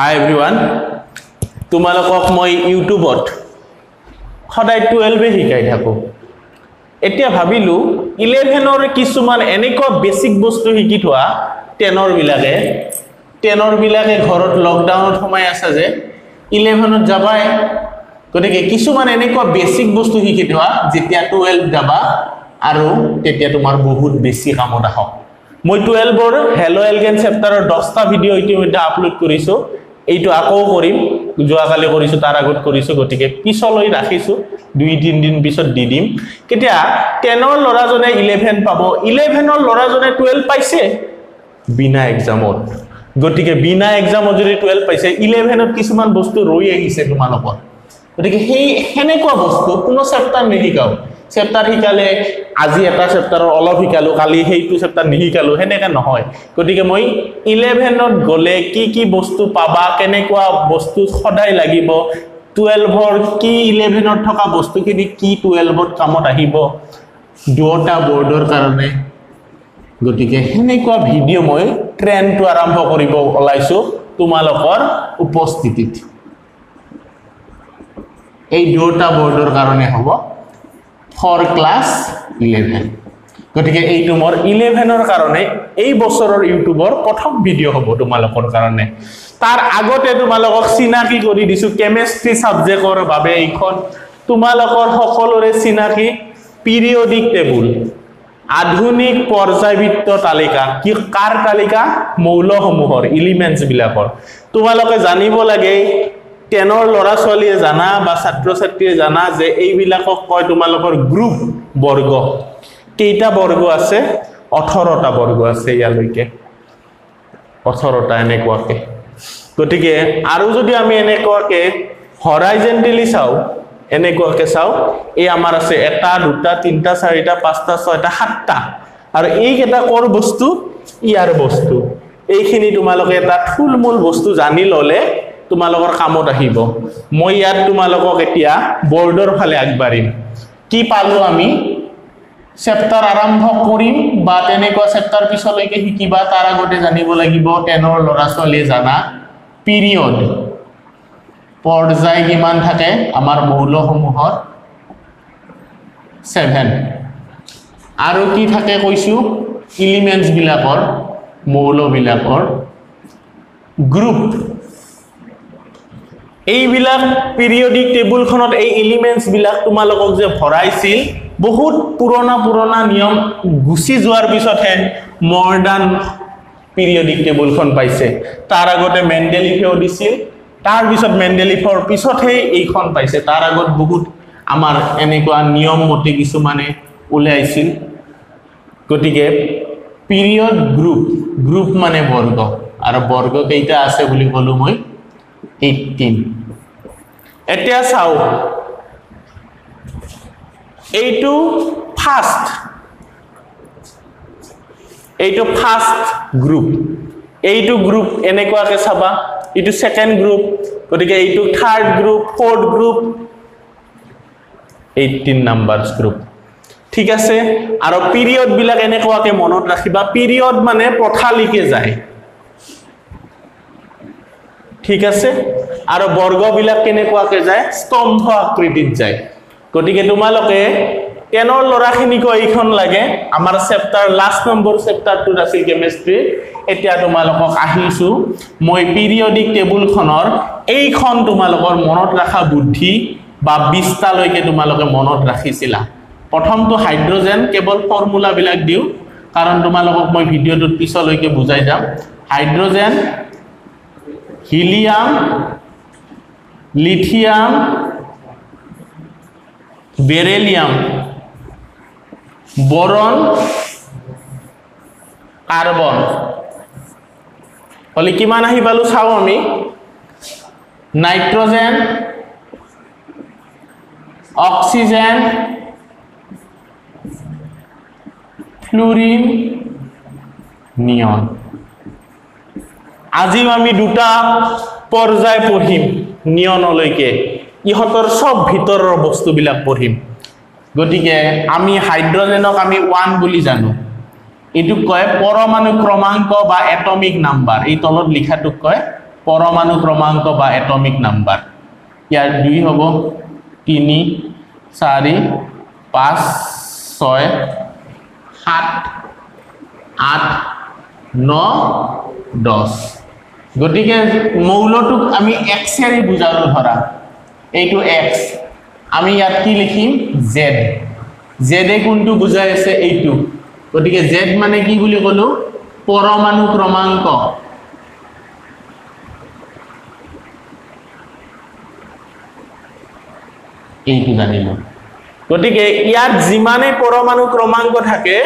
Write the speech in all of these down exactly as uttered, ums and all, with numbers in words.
Hi everyone, tumalok moi YouTube ot khodai twelve e hikai thako. Etia bhabilu eleven or kisuman eneko basic bostu hiki thua ten or bilage ten or bilage ghorot lockdown ot homai asa je eleven ot jabai kodike kisuman eneko basic bostu hiki thua jetia twelve jaba aru tetia tomar bahut beshi kamot ahok. Moi twelve or hello alien chapter or dosta video itimidde upload korisu. এইটো আকো করিম জোয়া কালে করিছো তার আগত করিছো গটিকে পিছলৈ ৰাখিছো দুই তিন দিন পিছত দি দিম কেতিয়া ten ৰ লৰা জনে eleven পাবো eleven ৰ লৰা জনে twelve পাইছে বিনা এক্সামত গটিকে বিনা এক্সামত যদি twelve পাইছে eleven ত কিছুমান বস্তু ৰৈ আহিছে তোমালোকৰ গটিকে সেই হেনেকুৱা বস্তু কোনো চেপ্টাৰ নিহিকাও চেপ্টাৰ হিকালে আজি এটা চেপ্টাৰৰ অলপ হিকালো কালি সেইটো চেপ্টাৰ নিহিকালো হেনেকা নহয় গটিকে মই eleven ত গলে কি কি বস্তু পাবা কেনেকুৱা বস্তু সদাই লাগিব twelve ৰ কি eleven ত থকা বস্তু কিনি কি twelve ত কামত আহিব দুটা বৰ্ডৰ কাৰণে গটিকে হেনেকুৱা ভিডিঅ মই ট্ৰেনটো আৰম্ভ কৰিব ওলাইছো তোমালোকৰ উপস্থিতিত এই দুটা বৰ্ডৰ কাৰণে হ'ব for class eleven. গটিকে এই তোমাৰ eleven ৰ কাৰণে এই বছৰৰ ইউটিউবৰ প্ৰথম ভিডিঅ' হ'ব তোমালোকৰ কাৰণে তাৰ আগতে তোমালোকক চিনাকি কৰি দিছো কেমিষ্ট্ৰি সাবজেক্টৰ বাবে এইখন তোমালোকৰ সকলোৰে চিনাকি পিৰিয়ডিক টেবুল আধুনিক পৰ্যায়বৃত্ত তালিকা কি কাৰ তালিকা মৌলসমূহৰ এলিমেন্টছ বিলাকৰ তোমালোকে জানিব লাগে ten লৰা ছলিয়ে জানা বা ছাত্ৰ ছাত্ৰীয়ে জানা যে এই বিলাকক কয় তোমালোকৰ গ্ৰুপ বৰ্গ কেইটা বৰ্গ আছে eighteen টা বৰ্গ আছে ইয়ালৈকে eighteen টা এনেকুৱাকে গটিকে আৰু যদি আমি এনেকুৱাকে হৰাইজন্টেলি চাও এনেকুৱাকে চাও এই আমাৰ আছে এটা দুটা তিনটা চাৰিটা পাঁচটা ছয়টা সাতটা আৰু এই কেটা কৰ বস্তু ইয়াৰ বস্তু এইখিনি তোমালোকে এটা ফুলমূল বস্তু জানি ললে তোমালোকৰ কামত আহিব মই ইয়াত তোমালোকক এতিয়া বৰ্ডৰ ফালে আগবাঢ়িম কি পালো আমি চেপ্টাৰ আৰম্ভ কৰিম বা তেনেকুৱা চেপ্টাৰ পিছলৈকে শিকিবা তাৰ আগতে জানিব লাগিব ten ৰ লৰা ছলিয়ে জানা পিৰিয়ড পৰ্যায় কিমান থাকে আমাৰ মৌলসমূহৰ seven আৰু কি থাকে কৈছো এলিমেন্টছ বিলাকৰ মৌল বিলাকৰ গ্ৰুপ এই বিলাক পিৰিয়ডিক টেবুলখনত এই এলিমেন্টছ বিলাক তোমালোকক যে ভৰাইছিল বহুত পুৰণা পুৰণা নিয়ম গুছি যোৱাৰ পিছতহে মডাৰ্ণ পিৰিয়ডিক টেবুলখন পাইছে তাৰ আগতে মেন্ডেলিফেও দিছিল তাৰ পিছত মেন্ডেলিফৰ পিছতহে এইখন পাইছে তাৰ আগত বহুত আমাৰ এনেকুৱা নিয়ম মতে কিছুমানে উলাইছিল গটিকে পিৰিয়ড গ্ৰুপ গ্ৰুপ মানে বৰ্গ আৰু বৰ্গ কেইটা আছে বুলি ক'লো মই eighteen এতিয়া চাও এইটো ফার্স্ট এইটো ফার্স্ট গ্রুপ এইটো গ্রুপ এনেকুৱাকে চাবা এইটো সেকেন্ড গ্ৰুপ গটিকে এইটো third group fourth group eighteen numbers group ঠিক আছে আৰু পিৰিয়ড বিলাক এনেকুৱাকে মনত ৰাখিবা পিৰিয়ড মানে পঠালিকে যায় ঠিক আছে আৰু বৰ্গ বিলাক কেনেকুৱাকে যায় স্তম্ভ আকৃতিত যায় গটিকে তোমালোকে ten ৰ লৰাখিনি কৈ এইখন লাগে আমাৰ চেপ্টাৰ লাস্ট নম্বৰ চেপ্টাৰটো আছিল কেমিষ্ট্ৰি এতিয়া তোমালোকক আহিছো মই পিৰিয়ডিক টেবুলখনৰ এইখন তোমালোকৰ মনত ৰাখা বুদ্ধি বা twenty টা লৈকে তোমালোকে মনত ৰাখিছিলা প্ৰথমটো হাইড্ৰোজেন কেৱল ফৰ্মুলা বিলাক দিও কাৰণ তোমালোকক মই ভিডিঅটোৰ পিছলৈকে বুজাই যাম hydrogen helium lithium beryllium boron carbon হলি কিমান আহি পালো চাও আমি নাইট্রোজেন অক্সিজেন ফ্লুরিন নিয়ন আজিও আমি দুটা পৰ্যায় পঢ়িম নিয়নলৈকে ইহতৰ সব ভিতৰৰ বস্তুবিলাক পঢ়িম গটিকে আমি হাইড্ৰোজেনক আমি one বুলি জানো এটু কয় পৰমাণু ক্ৰমাংক বা এটমিক নাম্বাৰ এই তলত লিখাটো কয় পরমাণু ক্রমাঙ্ক বা অ্যাটমিক নাম্বার ইয়ার দুই হবো তিনি সারি পাঁচ ছয় সাত আট ন দশ গটিকে মৌলটুক আমি x এর বুজালো ধরা এইটো x আমি ইয়াত কি লিখিম z z এ কোনটো বুজাই আছে এইটো গটিকে z মানে কি বুলি কলো পরমাণু ক্রমাঙ্ক এইটো জানিলো গটিকে ইয়াত জিমানে পরমাণু ক্রমাঙ্ক থাকে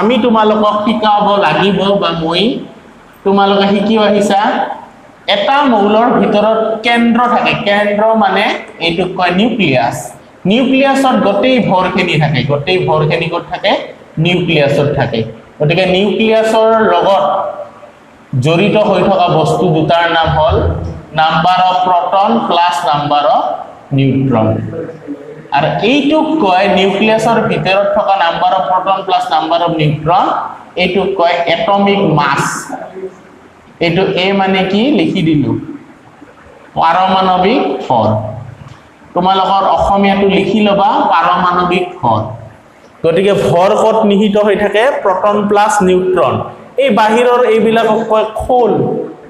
আমি তোমালোকক শিকাব লাগিব বা মই তোমালোকে শিকিও আহিছা এটা মৌলৰ ভিতৰত কেন্দ্ৰ থাকে কেন্দ্ৰ মানে এইটো কয় নিউক্লিয়াস নিউক্লিয়াসত গটেই ভৰখিনি থাকে গটেই ভৰখিনি কত থাকে নিউক্লিয়াসত থাকে গটেকে নিউক্লিয়াসৰ লগত জড়িত হৈ থকা বস্তু দুটাৰ নাম হল number of proton plus number of neutron আৰ এইটো কয় নিউক্লিয়াসৰ ভিতৰত থকা number of proton plus number of neutron এইটো কয় অ্যাটমিক মাস এইটো এ মানে কি লিখি দিলু পারমাণবিক ভর তোমালোকৰ অসমীয়াটো লিখি লবা পাৰমাণবিক ভৰ গটিকে ভৰ কত নিহিত হৈ থাকে প্ৰোটন প্লাস নিউট্ৰন এই বাহিৰৰ এইবিলাক কয় খোল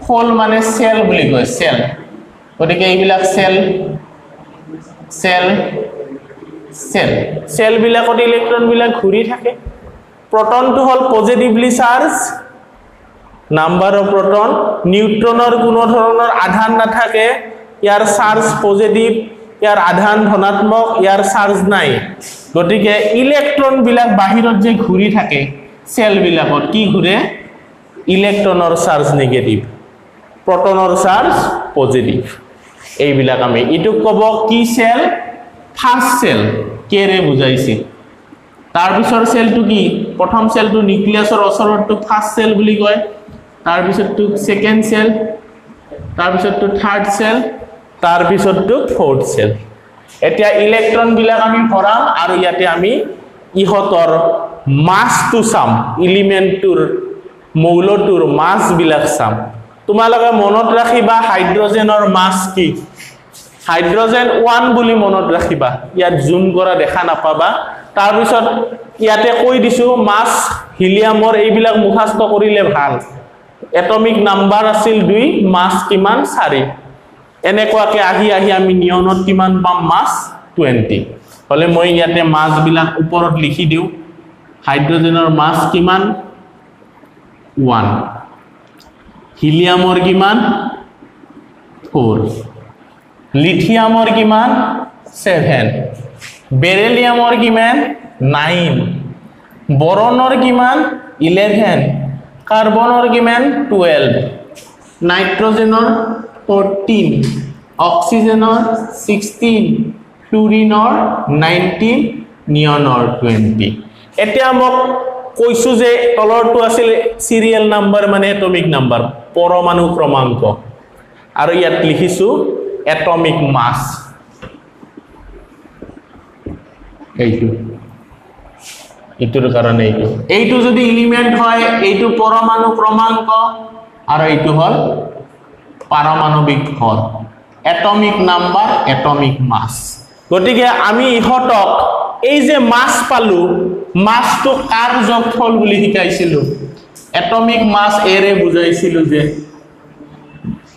খোল মানে সেল বুলি কয় সেল গটিকে এইবিলাক সেল সেল সেল সেল বিলাকত ইলেক্ট্রন বিলাক ঘুৰি থাকে প্ৰোটন টু হল positively charge number of proton নিউট্ৰনৰ কোন ধৰণৰ আধান না থাকে ইয়াৰ চাৰ্জ পজিটিভ ইয়াৰ আধান ধনাত্মক ইয়াৰ চাৰ্জ নাই গটিকে ইলেক্ট্ৰন বিলাক বাহিৰত যে ঘুৰি থাকে সেল বিলাকত কি ঘুৰে ইলেক্ট্ৰনৰ চাৰ্জ নেগেটিভ প্ৰোটনৰ চাৰ্জ পজিটিভ এই বিলাক আমি ইটো কব কি সেল ফাৰ্স্ট সেল কেৰে বুজাইছি तार बिषर सेल टू की प्रथम सेल टू न्यूक्लियस और असर टू फर्स्ट सेल বুলি কয় तार बिषर टू सेकेंड सेल तार बिषर टू थर्ड सेल तार बिषर टू फोर्थ सेल এতিয়া ইলেক্ট্রন বিলাক আমি ভৰাম আৰু ইয়াতে আমি ইহতৰ মাস টু সাম এলিমেন্ট টুৰ মৌল টুৰ মাস বিলাক সাম তোমালোকে মনত ৰাখিবা হাইড্ৰোজেনৰ মাস কি হাইড্ৰোজেন এক বুলি মনত ৰাখিবা ইয়াত জুম কৰা দেখা নাপাবা তাৰ পিছত ইয়াতে কই দিছো মাস হিলিয়ামৰ এইবিলাক মুখস্থ কৰিলে ভাল এটমিক নাম্বাৰ আছিল দুই মাস কিমান চাৰি এনেকুৱাকে আহি আহি আমি নিয়নত কিমান পাম মাস বিশ হলে মই ইয়াতে মাস বিলাক ওপৰত লিখি দিউ হাইড্ৰোজেনৰ মাস কিমান এক হিলিয়ামৰ কিমান চাৰি লিথিয়ামৰ কিমান সাত বেৰিলিয়ামৰ কিমান নয় বৰণৰ কিমান এঘাৰ কাৰ্বনৰ কিমান বাৰৱ নাইট্ৰোজেনৰ চৈধ্য অক্সিজেনৰ ষোল্ল ফ্লুৰিনৰ উনিশ নিয়নৰ বিশ এতিয়া মোক কৈছো যে তলৰটো আছিল সিৰিয়াল নাম্বাৰ মানে এটমিক নাম্বাৰ পৰমাণু ক্ৰমাঙ্ক আৰু ইয়াত লিখিছো atomic mass এইটো এইটোৰ কাৰণে এইটো এইটো যদি এলিমেন্ট হয় এইটো পৰমাণু ক্ৰমাঙ্ক আৰু এইটো হল পারমাণবিক ভর atomic number atomic mass গটিকে আমি ইহতক এই যে মাস পালু মাসটো কার যোগফল বুলি শিকাইছিলো atomic mass এৰে বুজাইছিলো যে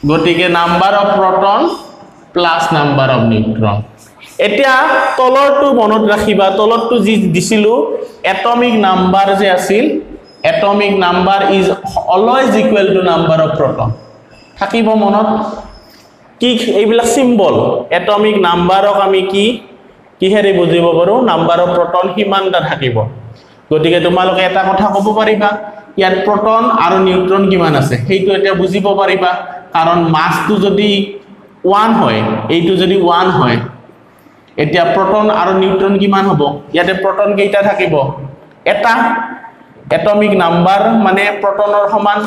গটিকে number of proton plus number of neutron এতিয়া তলৰটো মনত ৰাখিবা তলৰটো যি দিছিলো এটমিক নাম্বাৰ যে আছিল atomic number is always equal to number of proton থাকিব মনত কি এইবিলা সিম্বল এটমিক নাম্বাৰক আমি কি কিহেৰে বুজিব পাৰো নাম্বাৰ অফ প্ৰোটন কিমানটা থাকিব গটিকে তোমালোকে এটা কথা ক'ব পাৰিবা ইয়াত প্ৰোটন আৰু নিউট্ৰন কিমান আছে সেইটো এটা বুজিব পাৰিবা কারণ মাসটো যদি এক হয় এইটো যদি এক হয় এতিয়া প্রোটন আৰু নিউট্ৰন কিমান হ'ব ইয়াতে প্ৰোটন কেইটা থাকিব এটা এটমিক নাম্বাৰ মানে প্ৰোটনৰ সমান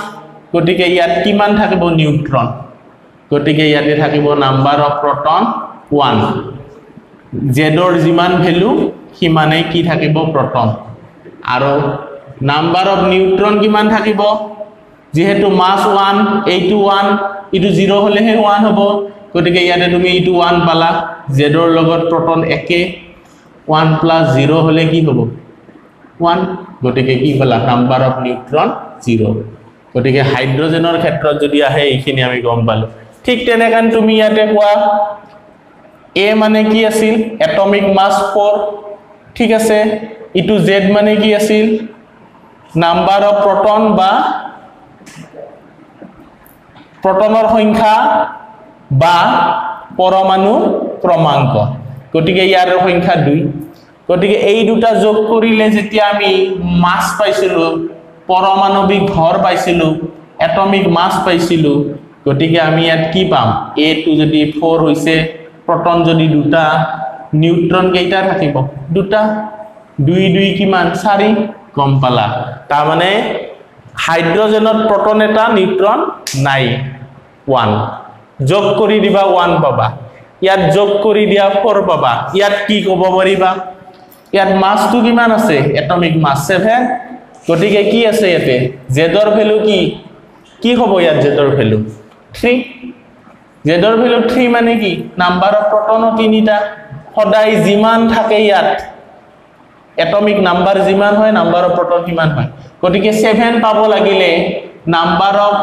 গটিকে ইয়াত কিমান থাকিব নিউট্ৰন গটিকে ইয়াতে থাকিব নাম্বাৰ অফ প্ৰোটন এক z ৰ যিমান ভ্যালু কিমানে কি থাকিব প্ৰোটন আৰু নাম্বার অফ নিউট্রন কিমান থাকিব যেহেতু মাস ওয়ান এইটু ওয়ান ইটু জিরো হলেহে ওয়ান হব গতিকে ইয়াতে তুমি ইটু ওয়ান পালা জেডৰ লগত প্রোটন একে ওয়ান প্লাস জিরো হলে কি হব ওয়ান গতিকে কি পালা নাম্বার অফ নিউট্রন জিরো গতিকে হাইড্ৰোজেনৰ ক্ষেত্ৰত যদি আহে এইখিনি আমি গম পালো ঠিক তেনেকান তুমি ইয়াতে কোৱা এ মানে কি আছিল এটমিক মাস চার ঠিক আছে ইটু জেড মানে কি আছিল নাম্বার অফ প্রোটন বা প্ৰোটনৰ সংখ্যা বা পৰমাণু ক্ৰমাঙ্ক গতিকে ইয়াৰ সংখ্যা দুই গতিকে এই দুটা যোগ কৰিলে যেতিয়া আমি মাস পাইছিলো পরমাণবিক ভর পাইছিলো এটমিক মাস পাইছিলো গতিকে আমি ইয়াত কি পাম এটু যদি চার হৈছে প্রোটন যদি দুটা নিউট্রন কেইটা থাকিব দুটা দুই দুই কিমান চাৰি কম পালা তাৰ মানে হাইড্ৰোজেনত প্ৰোটন এটা নিউট্ৰন নাই এক যোগ কৰি দিবা এক পাবা ইয়াত যোগ কৰি দিয়া চাৰ পাবা ইয়াত কি কব পৰিবা ইয়াত মাসটো কিমান আছে এটমিক মাস সাত গতিকে কি আছে ইয়াতে জেডৰ ভ্যালু কি কি হ'ব ইয়াত জেডৰ ভ্যালু তিন জেডৰ ভ্যালু তিন মানে কি নাম্বার অফ প্রোটন তিনটা সদায় জিমান থাকে ইয়াত এটমিক নাম্বার জিমান হয় নাম্বার অফ প্রোটন কিমান হয় গতিকে সাত পাব লাগিলে নাম্বার অফ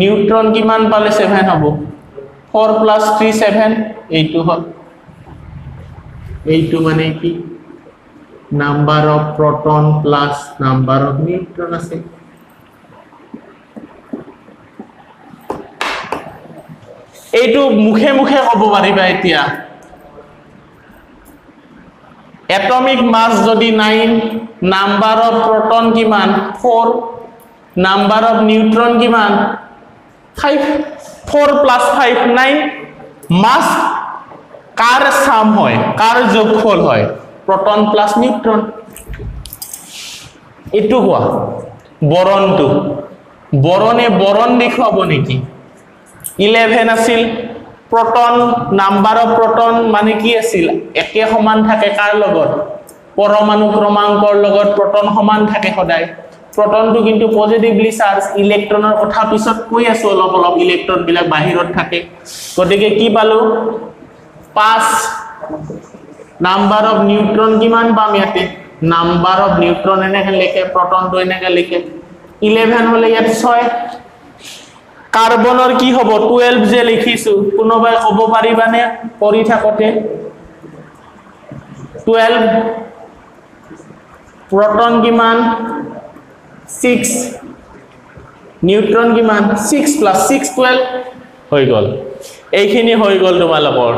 নিউট্রন কিমান পালে সাত হবো চার প্লাস তিন সাত এইটো হল এইটো মানে কি number of proton plus number of neutron আছে এইটো মুখে মুখে কব পাৰিবা এতিয়া এটমিক মাস যদি নয় নাম্বার অফ প্রোটন কিমান চার নাম্বার অফ নিউট্রন কিমান পাঁচ চার প্লাস পাঁচ নয় মাস কার সাম হয় কার যোগফল হয় প্রোটন প্লাস নিউট্রন এটু হওয়া বরণ টু বরণে বরণ দেখুৱাব নেকি এগাৰো আছিল প্ৰোটন নাম্বাৰ অফ প্ৰোটন মানে কি আছিল একে সমান থাকে কাৰ লগত পৰমাণু ক্ৰমাঙ্কৰ লগত প্ৰোটন সমান থাকে সদায় প্ৰোটনটো কিন্তু পজিটিভলি চাৰ্জ ইলেক্ট্ৰনৰ কথা পিছত কই আছে অলপ অলপ ইলেক্ট্ৰন বিলাক বাহিৰত থাকে গতিকে কি পালো পাঁচ নাম্বার অফ নিউট্রন কিমান পাম ইয়াতে নাম্বার অফ নিউট্রন এনেকে লিখে প্রোটনটো এনেকে লিখে এগারো হলে ইয়াত ছয় কাৰ্বনৰ কি হ'ব বাৰো যে লিখিছো কোনোবাই কব পাৰিবানে পৰি থাকতে বারো প্রোটন কিমান ছয় নিউট্রন কিমান ছয় প্লাস ছয় বারো হৈ গল এইখিনি হৈ গল তোমালোকৰ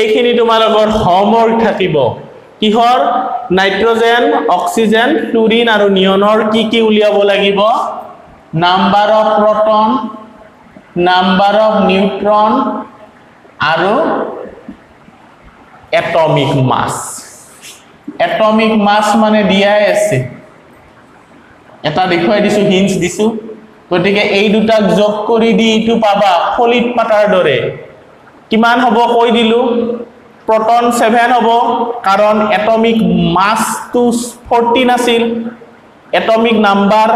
এইখিনি তোমালোকৰ হোমৱৰ্ক থাকিব কিহৰ নাইট্ৰজেন অক্সিজেন ফ্লুৰিন আৰু নিয়নৰ কি কি উলিয়াব লাগিব number of proton number of neutron আৰু এটমিক মাস এটমিক মাস মানে দিয়াই আছে এটা দেখাই দিছো হিন্টস দিছো গতিকে এই দুটা যোগ কৰি দি ইটো পাবা ফলিত পাতাৰ দৰে কিমান হ'ব কই দিলু প্ৰোটন সাত হ'ব কাৰণ এটমিক মাস টু চৌদ্দ আছিল এটমিক নাম্বাৰ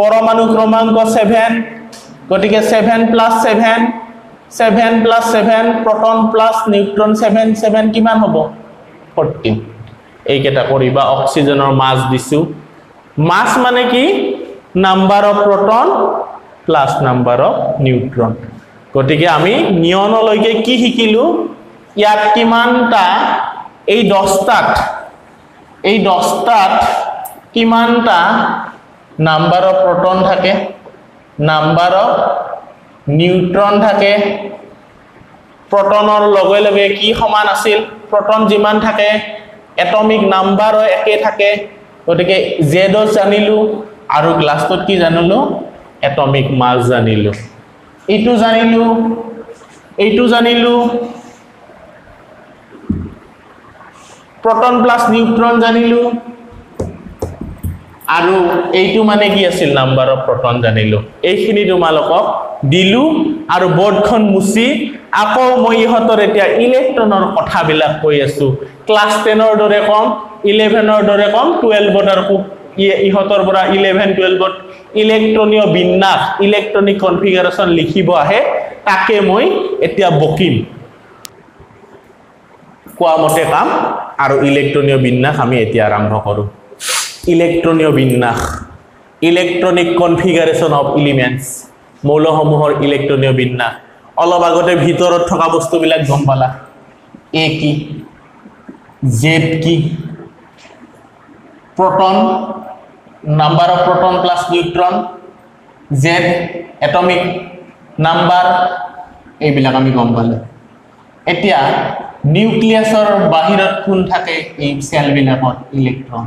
পরমাণু ক্রমাঙ্ক সাত গতিকে সাত প্লাস সাত সাত প্লাস সাত প্রোটন প্লাস নিউট্রন সাত সাত কিমান হ'ব চৌদ্দ এই কেটা করিবা অক্সিজেনৰ মাস দিছো মাস মানে কি number of proton plus number of neutron গতিকে আমি নিয়নলৈকে কি হিকিলু ইয়াত কিমানটা এই দশটাত এই দশটাত কিমানটা নাম্বার অফ প্রোটন থাকে নাম্বার অফ নিউট্রন থাকে প্ৰোটনৰ লগে লগে কি সমান আছিল প্রোটন যিমান থাকে এটমিক নাম্বার একে থাকে ওটাকে জেড জানিলু আর গ্লাসত কি জানিলু এটমিক মাস জানিলু এইটো জানিলু এইটো জানিলু প্রোটন প্লাস নিউট্রন জানিলু আর এইটো মানে কি আছিল নাম্বার অফ প্রোটন জানিলু এইখিনি তোমালোকক দিলু আর বর্ডখন মুছি আকৌ মই ইহতৰ এতিয়া ইলেক্ট্ৰনৰ কথা বিলাক কৈ আছো ক্লাস দহ ৰ দৰে কম এঘাৰ ৰ দৰে কম বাৰ ৰ ইহতৰ পৰা এঘাৰ বাৰ ইলেক্ট্ৰনীয় বিন্যাস ইলেক্ট্ৰনিক কনফিগাৰেচন লিখিব আহে তাকে মই এতিয়া বকিম কোৱা মতে কাম আৰু ইলেক্ট্ৰনীয় বিন্যাস আমি এতিয়া আৰম্ভ কৰো ইলেক্ট্ৰনীয় বিন্যাস ইলেক্ট্ৰনিক কনফিগাৰেচন অফ এলিমেন্টছ মৌলসমূহৰ ইলেক্ট্ৰনীয় বিন্যাস অলপ আগতে ভিতৰত থকা বস্তুবিলাক গম পালা এ কি জেড কি proton, number of proton plus neutron, Z atomic number, এই বিলাক আমি গম পালো এতিয়া নিউক্লিয়াসৰ বাহিৰত কোন থাকে এই সেল বিলাকত electron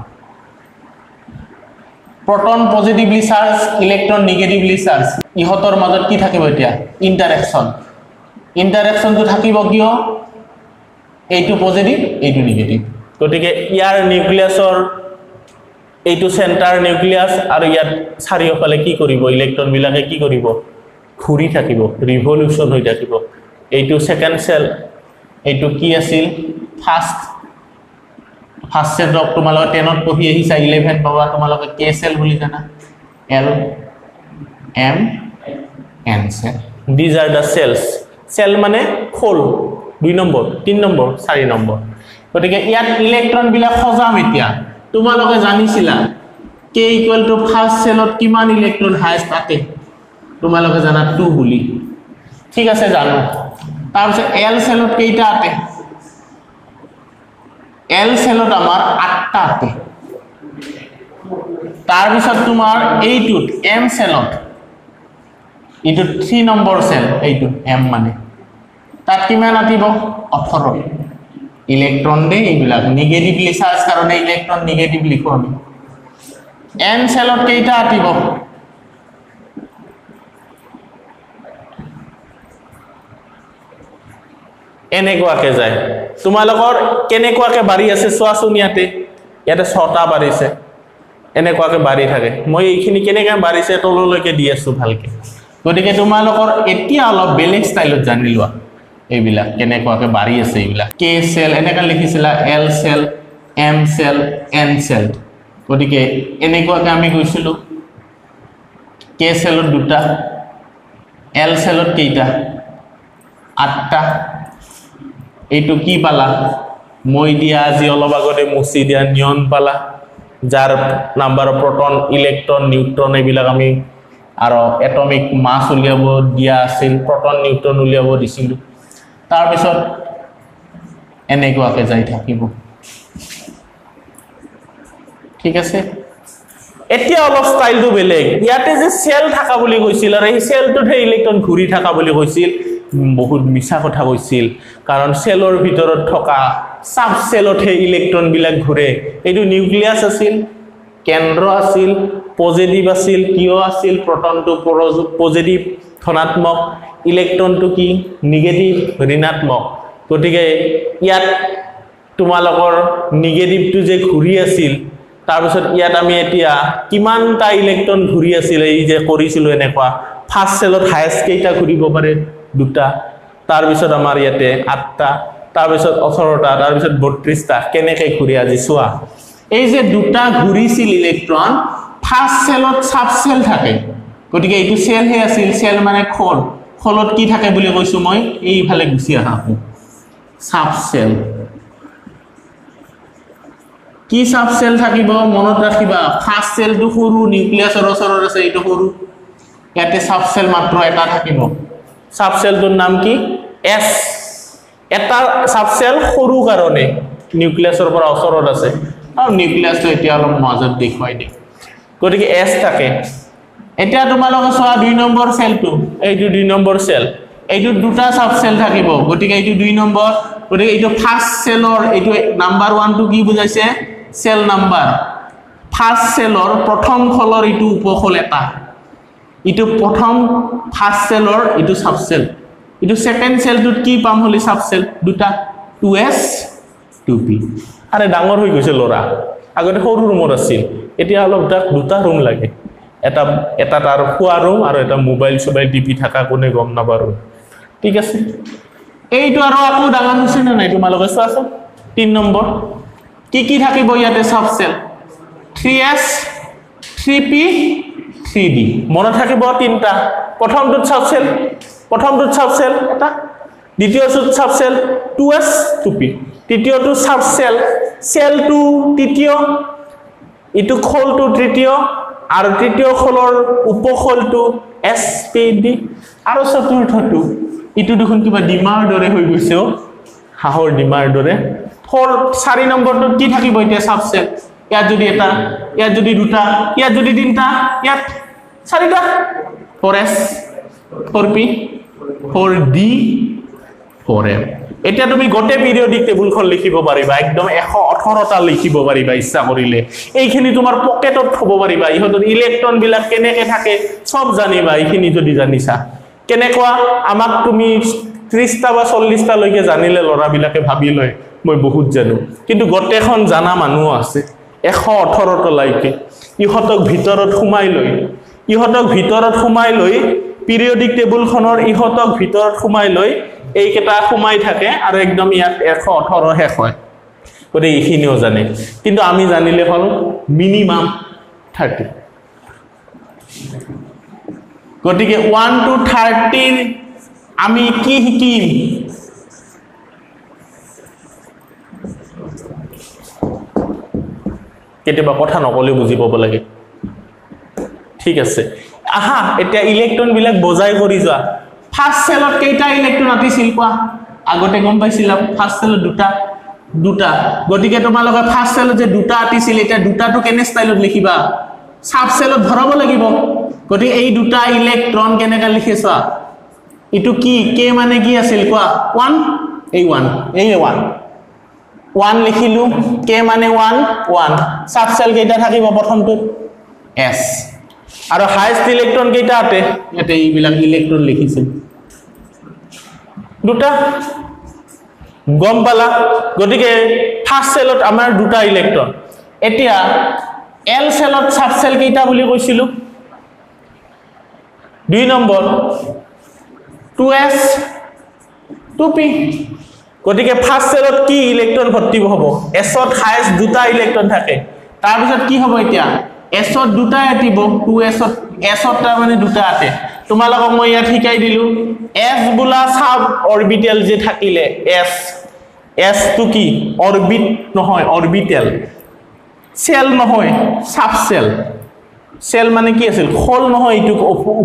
proton positively charged, electron negatively charged, ইহতৰ মাজত কি থাকিব এতিয়া ইন্টাৰঅ্যাকশন ইন্টাৰঅ্যাকশন তো থাকিব কিয় এইটো পজিটিভ এইটো নেগেটিভ গতিকে ইয়াৰ নিউক্লিয়াসৰ এইটো সেন্টাৰ নিউক্লিয়াস আৰু ইয়াত চাৰিওফালে কি কৰিব ইলেক্ট্ৰন বিলাকে কি কৰিব ঘুৰি থাকিব ৰিভলিউচন হৈ থাকিব এইটো সেকেন্ড সেল এইটো কি আছিল ফাৰ্স্ট ফাৰ্স্ট সেল ডক তোমালোক দহত পঢ়ি আহিছা এঘাৰ পাবা তোমালোক কে সেল বুলি জানা L M N shell these are the cells shell মানে খোল দুই নম্বৰ তিনি নম্বৰ চাৰি নম্বৰ গতিকে ইয়াত ইলেক্ট্রন বিলাক খজাম এতিয়া তোমালোকে জানিছিলা k equal to ফার্স্ট সেলত কিমান ইলেক্ট্রন হাইস্ট থাকে তোমালোকে জানা দুই বুলি ঠিক আছে জানো তাৰপিছত l সেলত কেইটা আছে l সেলত আমাৰ আঠটা আছে তাৰপিছত তোমাৰ এইটোত m সেলত এইটো তিনি নম্বৰ সেল এইটো m মানে তাত কিমান আতিব ওঠৰ इलेक्ट्रॉन दे इবিলাক नेगेटिवली चार्ज कारण इलेक्ट्रॉन नेगेटिव लिखो आमी n सेलत केटा आतिबो एने कोआके जाय तुमालकर केने कोआके बारी আছে সোয়াসুনিয়াতে ইয়াতে ছটা বারিছে এনে কোआके बारी থাকে মই এইখিনি কেনে কাম বারিছে তললৈকে দি আছো ভালকে গদিকে তুমালকৰ এতিয়া অলপ বেলেগ স্টাইলত জানিলৱা এইবিলা কেনে কোৱাকে বাৰি আছে এইবিলা কে সেল এনেকা লিখিছিলা L shell M shell N shell ওদিকে এনে কোৱাকে আমি কৈছিলো কে সেলত দুটা এল সেলত কেইটা আঠটা এইটো কি পালা মই দিয়া আজি অলপ আগতে মুছি দিয়া নিয়ন পালা যাৰ নাম্বাৰ প্ৰোটন ইলেক্ট্ৰন নিউট্ৰন এইবিলা আমি আৰু এটমিক মাস উলিয়াব দিয়া আছিল প্ৰোটন নিউট্ৰন উলিয়াব দিছিল তাৰপিছত এনে কোৱাকে যাই থাকিব ঠিক আছে এতিয়া অলপ স্টাইলটো বেলেগ ইয়াতে যে সেল থাকা বুলি কৈছিল আৰু এই সেলটোতে ইলেক্ট্ৰন ঘুৰি থাকা বুলি কৈছিল বহুত মিছা কথা কৈছিল কাৰণ সেলৰ ভিতৰত থকা সাব সেলতে ইলেক্ট্রন বিলাক ঘুরে এইটো নিউক্লিয়াস আছিল কেন্দ্র আছিল পজিটিভ আছিল কিয় আছিল প্রোটনটো পজিটিভ ধনাত্মক इलेक्ट्रॉन तो की नेगेटिव ऋणात्मक গটিকে ইয়াত তোমালকৰ নেগেটিভ টু যে ঘুৰি আছিল তাৰ পিছত ইয়াত আমি এতিয়া কিমানটা ইলেক্ট্ৰন ঘুৰি আছিল এই যে কৰিছিল এনেকুৱা ফাৰ্স্ট সেলত হাইস্ট কেইটা ঘুৰিব পাৰে দুটা তাৰ পিছত আমাৰ ইয়াতে আঠটা তাৰ পিছত ওঠৰটা তাৰ পিছত বত্ৰিশটা কেনেকৈ ঘুৰি আজি সোৱা এই যে দুটা ঘুৰিছিল ইলেক্ট্রন ফার্স্ট সেলত সাব সেল থাকে গটিকে এইটো সেল হে আছিল সেল মানে খোল খলত কি থাকে বুলি কৈছো মই এই ভালে গুছি আহা সাব সেল কি সাব সেল থাকিব মনত ৰাখিবা ফাৰ্স্ট সেল তো সৰু নিউক্লিয়াসৰ ওচৰত আছে এইটো সৰু ইয়াতে সাব সেল মাত্ৰ এটা থাকিব সাব সেলটোৰ নাম কি এস এটা সাব সেল সৰু কাৰণে নিউক্লিয়াসৰ পৰা ওচৰত আছে আৰু নিউক্লিয়াসটো এতিয়া অলপ মাজত দেখুৱাই দে গতিকে এস থাকে এতিয়া তোমালোক সোয়া দুই নম্বৰ সেলটো এইটো দুই নম্বৰ সেল এইটো দুটা সাব সেল থাকিব গটিকে এইটো দুই নম্বৰ গটিকে এইটো ফাৰ্স্ট সেলৰ এইটো নাম্বাৰ এক টু কি বুজাইছে সেল নাম্বাৰ ফাৰ্স্ট সেলৰ প্ৰথম খলৰ এইটো উপখল এটা এইটো প্ৰথম ফাৰ্স্ট সেলৰ এইটো সাব সেল এইটো সেকেন্ড সেলটোত কি পাম হলি সাব সেল দুটা টু এছ টু পি আরে ডাঙৰ হৈ গৈছে লৰা আগতে সৰু ৰুমৰ আছিল এতিয়া অলপ দুটা ৰুম লাগে এটা এটা তাৰ খোৱা ৰুম আৰু এটা মোবাইল সবাই টিভি থাকা কোনে গম না পাৰো ঠিক আছে এইটো আৰু আপু ডাঙৰ হৈছে না নাই তোমালোকে চোৱাছো তিনি নম্বৰ কি কি থাকিব ইয়াতে sub shell three S C P C D মনে থাকিব তিনটা প্রথমটো সাবসেল প্রথমটো সাবসেল এটা দ্বিতীয়টো subshell two S two P তৃতীয়টো সাবসেল সেল টু তৃতীয় ইটু খোল টু তৃতীয় আর তৃতীয় খোলৰ উপখোল টু S P D আৰ চতুৰ্থটো ইটু দেখোন কিবা ডিমাৰ দৰে হৈ গৈছে ও হাহৰ ডিমাৰ দৰে ফল চাৰি নম্বৰটো কি থাকিব এটা subshell ya jadi eta ya jadi duta ya jadi dinta ya sarida four S four P four D four M eta tumi gote periodic table khon likhibo pariba ekdom one eighteen ta likhibo pariba issa korile eikhini tomar pocketot thobo pariba ihodor electron bilak keneke thake sob janiba eikhini jodi janisa kenekwa amak tumi thirty ta ba forty ta loike janile lora bilake bhabi loy moi bahut janu kintu gote khon jana manu ase one eighteen টা লাইকে ইহতক ভিতৰত খুমাই লৈ ইহতক ভিতৰত খুমাই লৈ periodic table খনৰ ইহতক ভিতৰত খুমাই লৈ এইকেটা খুমাই থাকে আৰু একদম ইয়াত one eighteen শেষ হয় গতে ইখিনিও জানে কিন্তু আমি জানিলে হল মিনিমাম thirty গতিকে one to thirty আমি কি শিকিম কেতিয়াবা কথা নকলে বুজি পাব লাগে ঠিক আছে আহা এটা ইলেক্ট্রন বিলাক বজাই কৰি যা ফাৰ্স্ট সেলত কেইটা ইলেক্ট্ৰন আতিছিল কোৱা আগতে গম পাইছিলা ফার্স্ট সেলত দুটা দুটা গটিকে তোমালোকে ফার্স্ট সেলত যে দুটা আতিছিল এটা দুটাটো কেনে স্টাইলত লিখিবা সাব সেলত ধৰাব লাগিব গটি এই দুটা ইলেক্ট্ৰন কেনেকা লিখিছা ইটো কি কে মানে কি আছিল কোৱা one এই one এই one one লিখিলু কে মানে one one সাবসেল কেইটা থাকিব প্রথমটো s আৰু হাইস্ট ইলেক্ট্ৰন কেইটা আতে এতে ইবিলাক ইলেক্ট্ৰন লিখিছিল দুটা গমপালা গটিকে ফাৰ্স্ট সেলত আমাৰ দুটা ইলেক্ট্ৰন এতিয়া l সেলত সাবসেল কেইটা বুলি কৈছিলু দুই number two S two P গটিকে ফাৰ্স্ট সেলত কি ইলেক্ট্ৰন ভৰ্তি হবো s ত হাইস্ট দুটা ইলেক্ট্ৰন থাকে তাৰ পিছত কি হবো এতিয়া s ত দুটা আতিব two S ত s ত তাৰ মানে দুটা আতে তোমালোক মই ইয়া ঠিকাই দিলু s বুলা সাব অরবিটেল যে থাকিলে s s টু কি অরবিট নহয় অরবিটেল সেল নহয় সাবসেল সেল মানে কি আছিল খোল নহয় ইটু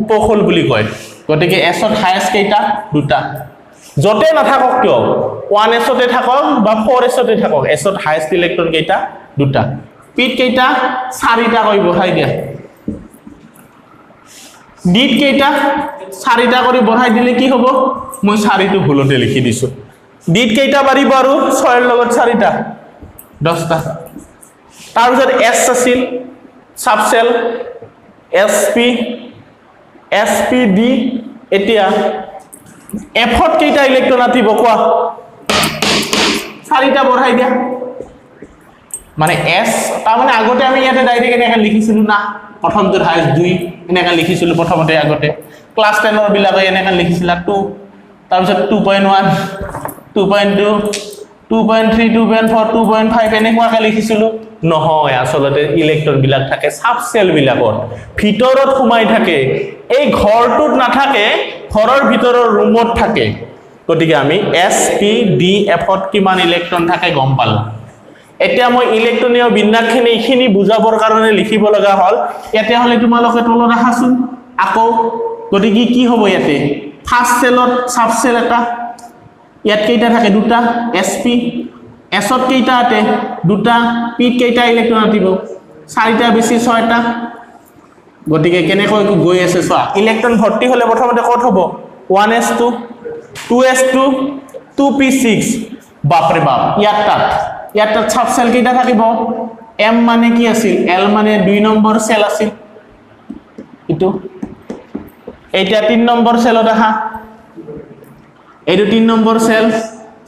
উপখোল বুলি কয় গটিকে s ত হাইস্ট কেইটা দুটা জতে না থাকক কিয় one S তে থাকক বা four S তে থাকক s ত হাইস্ট ইলেক্ট্রন কেইটা দুটা পিট কেইটা চাৰিটা কৰি বঢ়াই দিয়া ডিট কেইটা চাৰিটা কৰি বঢ়াই দিলে কি হ'ব মই চাৰিটো ভুলতে লিখি দিছো ডিট কেইটা বাঢ়িব আৰু six ৰ লগত চাৰিটা ten টা তাৰ পিছত s আছিল subshell S P S P D এতিয়া F ত কেইটা ইলেক্ট্রন আতিব কোৱা চাৰিটা বঢ়াই দিয়া মানে s তাৰ মানে আগতে আমি ইয়াতে ডাইৰেক্ট এনেকা লিখিছিলু না প্ৰথমটো হাইস্ট two এনেকা লিখিছিলু প্ৰথমতে আগতে ক্লাস ten ৰ বিলাকে এনেকা লিখিছিলা two তাৰ পিছত two point one two point two two point three two point four two point five এনেকা কা লিখিছিলু নহয় আসলতে ইলেক্ট্রন বিলাক থাকে সাবসেল বিলাকত ভিতৰত খুমাই থাকে এই ঘৰটোত না থাকে ঘৰৰ ভিতৰৰ ৰুমত থাকে গটিকে আমি s p d f ত কিমান ইলেক্ট্ৰন থাকে গম পাল এতিয়া মই ইলেক্ট্ৰনীয় বিন্যাসখিনি ইখিনি বুজাবৰ কাৰণে লিখিব লগা হল ইয়াতে হলে তোমালোকে তলত আছুন আকৌ গটিকি কি হ'ব ইয়াতে ফার্স্ট সেলত সাবসেল এটা ইয়াত কেইটা থাকে দুটা sp s ত কেইটা আতে দুটা p কেইটা ইলেক্ট্রন আতিব চাৰিটা বেছি ছয়টা গটিকে কেনেকৈ গৈ আছে সা ইলেক্ট্ৰন ভৰ্তি হলে প্ৰথমতে কত হ'ব one S two two S two two P six বাপৰে বাপ ইয়াত ইয়াত সাবসেল কেইটা থাকিব m মানে কি আছিল l মানে দুই নম্বৰ সেল আছিল ইটো এটা তিন নম্বৰ সেলত আহা এইটো তিন নম্বৰ সেল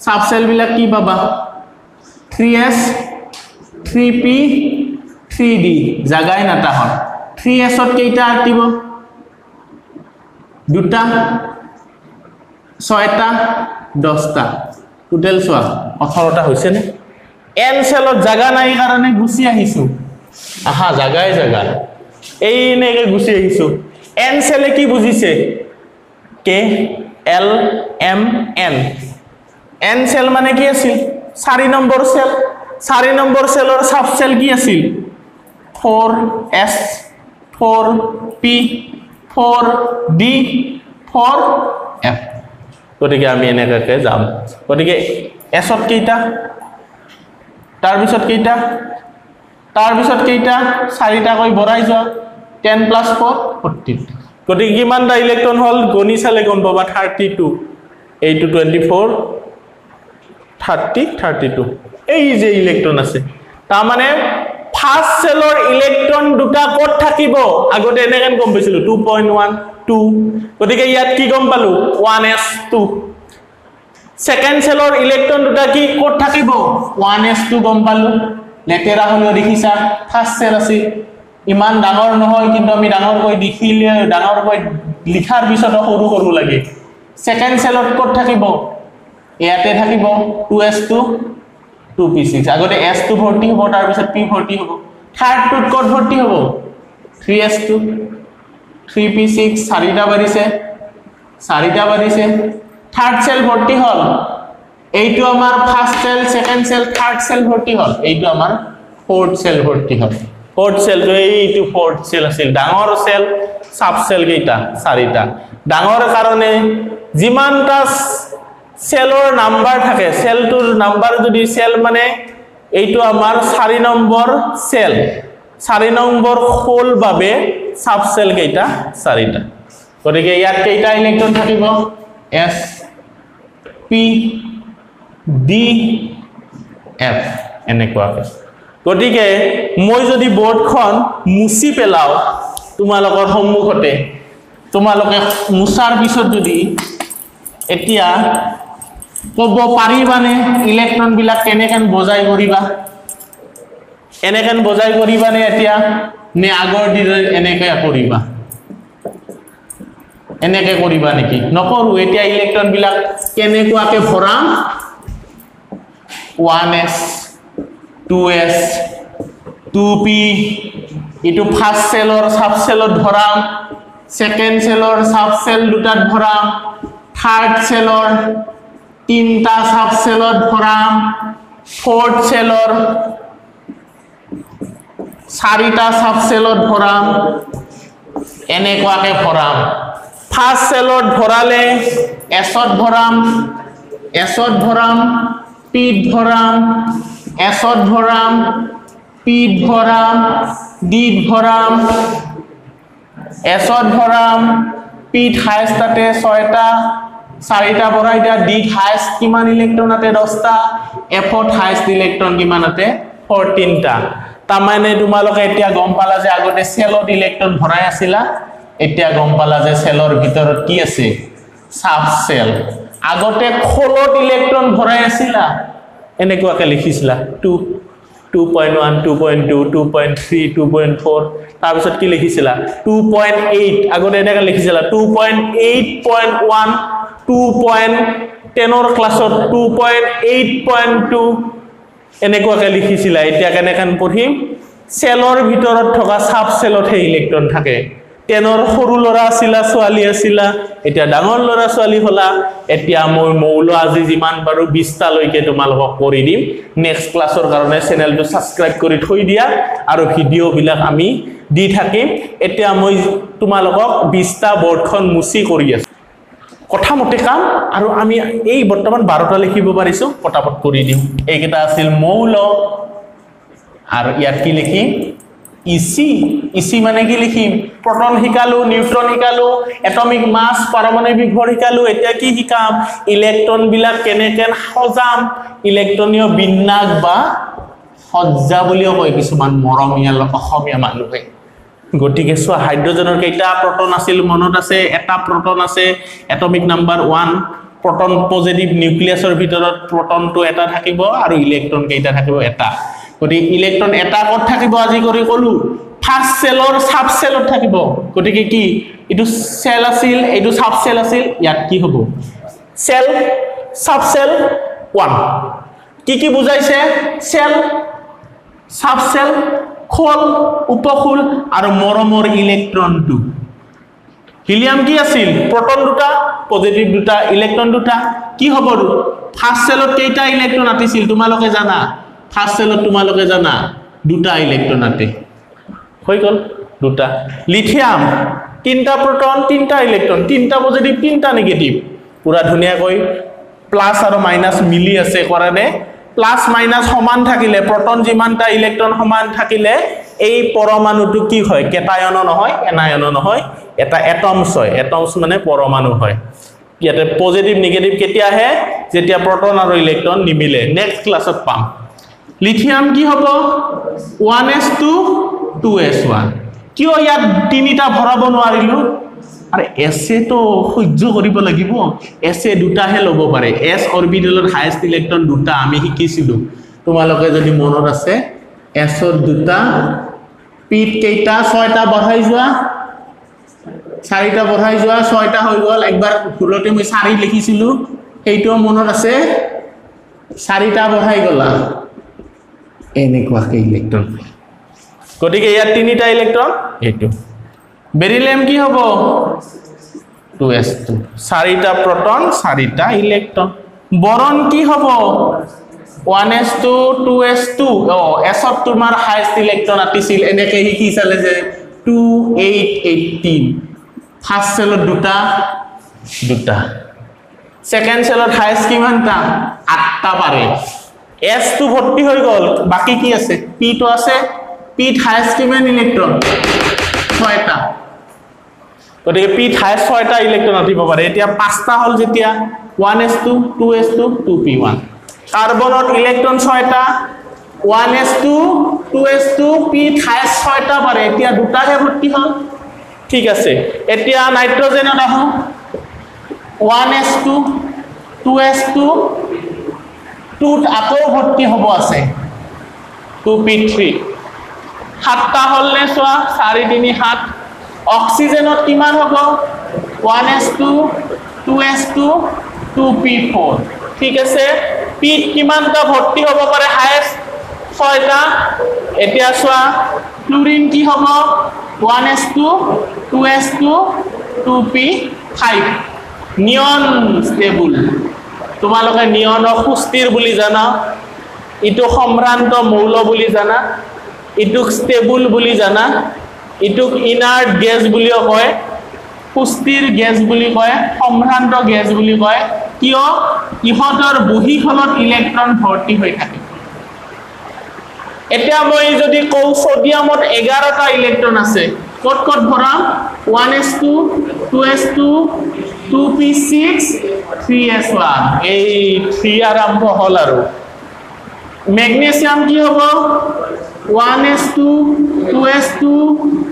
সাবসেল বিলা কি বাবা three S three P three D জাগাই নাটা হল three S ত কেইটা আতিব দুটা ছয়টা ten টা টোটাল সোয়া eighteen টা হৈছে নে n সেলত জাগা নাই কাৰণে গুছি আহিছো আহা জাগাই জাগা এইনেকে গুছি আহিছো এন সেলে কি বুঝিছে K L M N N shell মানে কি আছিল four number shell four number সেলৰ সাব সেল কি আছিল four S four P four D four F গটিকে আমি এনেকে যাম গটিকে S ত কিটা তার বিষত কিটা तार बिषत केटा चारिटा কৈ বৰাই যা ten plus four fourteen গটি কিমানটা ইলেক্ট্রন হল গনি চালে কোন পাবা thirty-two এইটো twenty-four thirty thirty-two এই যে ইলেক্ট্রন আছে তা মানে ফার্স্ট সেলৰ ইলেক্ট্রন দুটা কত থাকিব আগতে এনেকেন কম পাইছিল two point one two গটিকে ইয়াত কি কম পালো one s two সেকেন্ড সেলৰ ইলেক্ট্রন দুটা কি কত থাকিব one s two কম পালো লেটেরা হলো দেখিছা ফার্স্ট সেল আছে ইমান ডাঙৰ নহয় কিন্তু আমি ডাঙৰ কৈ দেখিলে ডাঙৰ কৈ লিখাৰ পিছত সৰু সৰু লাগে সেকেন্ড সেলত কত থাকিব ইয়াতে থাকিব two s two two p six আগতে s two ভৰ্তি হ'ব তাৰ পিছত p ভৰ্তি হ'ব থাৰ্ড টুত কত ভৰ্তি হ'ব three s two three p six চাৰিটা বাঢ়িছে চাৰিটা বাঢ়িছে থাৰ্ড সেল ভৰ্তি হ'ল এইটো আমাৰ first shell second shell third shell ভৰ্তি হল এইটো আমাৰ ফোৰ্থ সেল ভৰ্তি হল ফোৰ্থ সেল এইটো ফোৰ্থ সেল আছিল ডাঙৰ সেল সাব সেল কেইটা চাৰিটা ডাঙৰ কাৰণে যিমানটা সেলৰ নাম্বাৰ থাকে সেলটোৰ নাম্বাৰ যদি সেল মানে এইটো আমাৰ four number shell four number হোল বাবে সাব সেল কেইটা চাৰিটা গতিকে ইয়াত কেইটা ইলেক্ট্ৰন থাকিব s p D F এনেকুৱা গটিকে মই যদি বোৰ্ডখন মুছি পেলাও তোমালোকৰ সম্মুখতে তোমালোকে মুছাৰ পিছত যদি এতিয়া কব পাৰিবানে ইলেক্ট্ৰন বিলাক কেনেকেন বজাই কৰিবা এনেকেন বজাই কৰিবানে এতিয়া নে আগৰ দিন এনেকৈ কৰিবা এনেকৈ কৰিবা নেকি নকৰো এতিয়া ইলেক্ট্ৰন বিলাক কেনেকুৱাকে ভৰাম one s two s two p इटु फर्स्ट सेल और सब सेल धराम सेकंड सेल और सब सेल दुटा धराम थर्ड सेल और तीनटा सब सेल धराम फोर्थ सेल और चारिटा सब सेल धराम এনেকুৱাকে ধরাম फर्स्ट सेल धराले s ত ধরাম s ত ধরাম P ধরাম S ধরাম P ধরাম D ধরাম S ধরাম P হাইস্ট আতে six টা four টা বড়াইটা D হাইস্ট কিমান ইলেক্ট্রন আতে ten টা F হাইস্ট ইলেক্ট্রন কিমান আতে fourteen টা তার মানে তোমালোকে এতিয়া গম পালা যে আগতে সেলত ইলেক্ট্রন ভরাই আছিলা এতিয়া গম পালা যে সেলৰ ভিতৰত কি আছে সাব সেল আগতে খোলত ইলেক্ট্ৰন ভৰাই আছিলা এনেকুৱাকে লিখিছিলা two two point one two point two two point three two point four তাৰ পিছত কি লিখিছিলা two point eight আগতে এনেকৈ লিখিছিলা two point eight point one two point ten ৰ ক্লাছত two point eight point two এনেকুৱাকে লিখিছিলা এতিয়া কেনেকৈ পঢ়িম সেলৰ ভিতৰত থকা সাব সেলত হে ইলেক্ট্ৰন থাকে তেনৰ সৰু লৰা আছিলা ছোৱালী আছিলা এতিয়া ডাঙৰ লৰা ছোৱালী হলা এতিয়া মই মৌল আজি যিমান পাৰো twenty টা লৈকে তোমালোকক কৰি দিম নেক্সট ক্লাসৰ কাৰণে চেনেলটো সাবস্ক্ৰাইব কৰি থৈ দিয়া আৰু ভিডিঅ' বিলাক আমি দি থাকিম এতিয়া মই তোমালোকক twenty টা বৰ্ডখন মুছি কৰি আছো কথামতে কাম আৰু আমি এই বৰ্তমান twelve টা লিখিব পাৰিছো পটাপট কৰি দিম এইকেটা আছিল মৌল আৰু ইয়াত কি লিখিম इसी इसी माने की लिखिम प्रोटॉन हिकालो न्यूट्रॉन हिकालो एटॉमिक मास पारमाणविक भर हिकालो एटा की हिकाम इलेक्ट्रॉन बिला केनेकेन हजाम इलेक्ट्रॉनिय बिन्नाक बा हज्जा बुलियो কই কিছুমান মৰমিয়া লোক অসমীয়া মানুহে গটিকে সো হাইড্ৰোজেনৰ কেইটা প্ৰোটন আছিল মনত আছে এটা প্ৰোটন আছে atomic number one proton positive নিউক্লিয়াসৰ ভিতৰত প্ৰোটনটো এটা থাকিব আৰু ইলেক্ট্ৰন কেইটা থাকিব এটা গটি ইলেক্ট্ৰন এটা কত থাকিব আজি কৰি কলু ফাৰ্স্ট সেলৰ সাব সেলত থাকিব গটি কি ইটো সেল আছিল ইটো সাব সেল আছিল ইয়াত কি হ'ব সেল সাব সেল one কি কি বুজাইছে সেল সাব সেল খোল উপখোল আর মরমর ইলেকট্রন দু হিলিয়াম কি আছিল প্রোটন দুটা পজিটিভ দুটা ইলেকট্রন দুটা কি হব ফার্স্ট সেলত কেইটা ইলেকট্রন আছিল তোমালোকে জানা ফার্স্ট সেলত তোমালোকে জানা দুটা ইলেকট্রন আতে হই গল দুটা লিথিয়াম তিনটা প্রোটন তিনটা ইলেকট্রন তিনটা পজিটিভ তিনটা নেগেটিভ পুরা ধুনিয়া কই প্লাস আর মাইনাস মিলি আছে কারণে প্লাস মাইনাস সমান থাকিলে প্রোটন জিমানটা ইলেকট্রন সমান থাকিলে এই পরমাণুটো কি হয় ক্যাটায়ন নহয় অ্যানায়ন নহয় এটা অ্যাটমস হয় অ্যাটমস মানে পরমাণু হয় ইয়াতে পজিটিভ নেগেটিভ কেতিয়া আহে যেতিয়া প্রোটন আর ইলেকট্রন নিমিলে নেক্সট ক্লাসত পাম লিথিয়াম কি হবো one s two two s one কিও ইয়াত তিনিটা ভরাব নোৱাৰিলু আৰে এসে তো সহ্য কৰিব লাগিব এসে দুটা হে লব পাৰে এস অৰবিটেলৰ হাইয়েস্ট ইলেকট্ৰন দুটা আমি শিকিছিলো তোমালোকে যদি মনত আছে এসৰ দুটা পি কেইটা ছয়টা বঢ়াই যোৱা চাৰিটা বঢ়াই যোৱা ছয়টা হৈ গল একবাৰ ফুলতে মই চাৰি লিখিছিলো এইটো মনত আছে চাৰিটা বঢ়াই গলা এনে কোৱাকে ইলেকট্রন গটিকে ইয়াত তিনিটা ইলেকট্রন এইটো बेरिलियम की होबो two s two सारिटा प्रोटॉन सारिटा इलेक्ट्रॉन बोरॉन की होबो one s two two s two ओ एसर तुम्हार हाईएस्ट इलेक्ट्रॉन आतिसिल এনেকে হিকিছালে যে two eight eighteen ফার্স্ট সেলত দুটা দুটা সেকেন্ড সেলত হাইয়েস্ট কিমানটা আটটা পারে s two ভর্তি হৈ গল বাকি কি আছে p তো আছে p হাইয়েস্ট কিমান ইলেকট্রন ছয়টা গটিকে p হাইয়েস্ট ছয়টা ইলেকট্রন আতিব পারে এতিয়া পাঁচটা হল যেতিয়া one s two two s two two p one কার্বনত ইলেকট্রন ছয়টা one s two two s two p highest ছয়টা পারে এতিয়া দুটা হে ভর্তি হল ঠিক আছে এতিয়া নাইট্রোজেন আহ one s two two s two টুট আকো ভর্তি হব আছে two p three সাতটা হল নে সোয়া four three seven অক্সিজেনত কিমান হবো one s two two s two two p four ঠিক আছে p কিমানটা ভর্তি হবো পারে হাইয়েস্ট ছয়টা এতিয়া সোয়া ক্লোরিন কি হবো one s two two s two two p five neon stable তোমালোকে নিয়নক সুস্থিৰ বুলি জানা ইটো সম্ভ্ৰান্ত মৌল বুলি জানা इटुक स्टेबल बुली जाना, इटुक इनर्ट गैस बुली कोए, पुस्तिर गैस बुली कोए, सम्भ्रांत गैस बुली कोए, कियो इहतर बहिखलत इलेक्ट्रन भर्ती হৈ থাকে। এতিয়া মই যদি কও সোডিয়ামত এগাৰ টা ইলেক্ট্ৰন আছে, কত কত ভৰাম one s two two s two two p six three s one এই three আৰম্ভ হল আৰু। ম্যাগনেসিয়াম কি হ'ব one s two two s two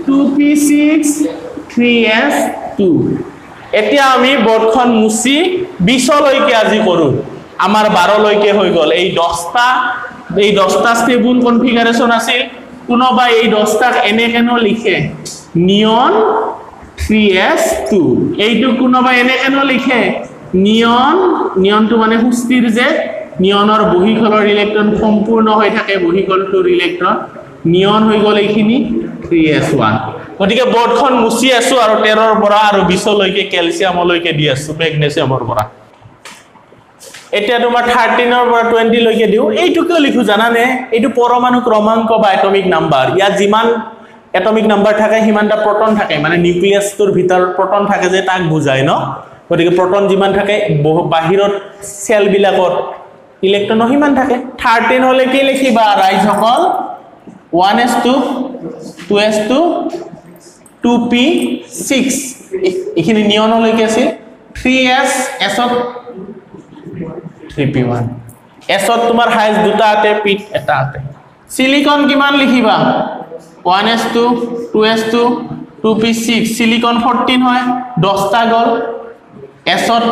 two p six three s two এতিয়া আমি বৰ্ডখন মুছি twenty লৈকে আজি কৰো আমাৰ twelve লৈকে হৈ গল এই দহটা এই দহটা স্টেবল কনফিগারেশন আছে কোনোবা এই দহটাক এনে কেন লিখে নিয়ন three s two এইটো কোনোবা এনে কেন লিখে নিয়ন নিয়নটো মানে সুস্থিৰ যে নিয়নৰ বহিকলৰ ইলেক্ট্ৰন সম্পূৰ্ণ হৈ থাকে বহিকলটোৰ ইলেক্ট্ৰন নিয়ন হৈ গল এইখিনি three s one গটিকে বৰ্ডখন মুছি আছো আৰু thirteen ৰ পৰা আৰু twenty লৈকে ক্যালসিয়াম লৈকে দি আছো ম্যাগনেসিয়ামৰ পৰা এতিয়া তোমাৰ thirteen ৰ পৰা twenty লৈকে দিও এইটো কি লিখো জানানে এইটো পৰমাণু ক্ৰমাংক বা এটমিক নাম্বাৰ ইয়া যিমান এটমিক নাম্বাৰ থাকে হিমানটা প্ৰোটন থাকে মানে নিউক্লিয়াছটোৰ ভিতৰত প্ৰোটন থাকে যে তাক বুজায় ন গটিকে প্ৰোটন যিমান থাকে বাহিৰত সেল বিলাকৰ ইলেকট্রন হিমান থাকে thirteen হলে কি লিখিবা রাইজ সকল one s two two s two two p six এখানে নিয়ন লৈকে আছে three s s অত three p one s অত তোমার হাইয়েস্ট দুটা আতে p এটা আতে সিলিকন কিমান লিখিবা one s two two s two two p six silicon fourteen হয় ten টা গল s অত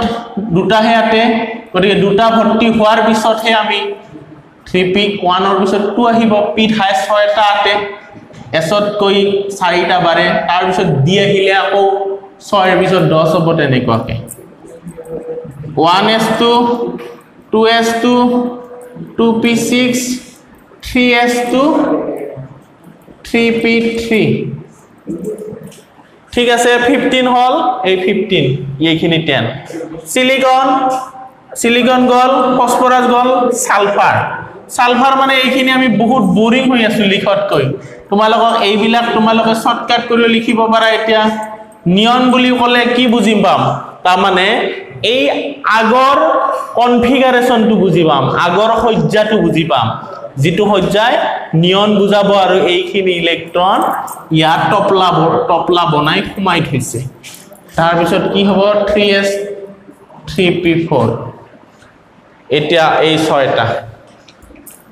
দুটা হে আতে গটিকে দুটা ভর্তি হোৱাৰ পিছতহে আমি three p one অৰ পিছত two আহিব p হাইয়েস্ট ছয়টা আতে s অত কই চাৰিটা বাৰে তাৰ পিছত d আহিলে আকৌ ছয় এৰ পিছত ten হ'ব তেনেকুৱাকে one s two two s two two p six three s two three p three ठीक আছে fifteen হল এই fifteen এইখিনি ten সিলিকন সিলিকন গল ফসফরাস গল সালফার সালফার মানে এইখিনি আমি বহুত বোরিং হই আছো লিখত কই তোমালোকক এইবিলাক তোমালোকে শর্টকাট কৰি লিখিব পাৰা এতিয়া নিয়ন বুলি কলে কি বুজিম পাম তা মানে এই আগৰ কনফিগাৰেশনটো বুজি পাম আগৰ সজ্জাটো বুজি পাম जितु होजाय नियन बुझाबो आरो एखिनि इलेक्ट्रॉन या टपला टपला बनाय खुमाय थैसे तार बिषय की हबो three s three p four एटा ए six टा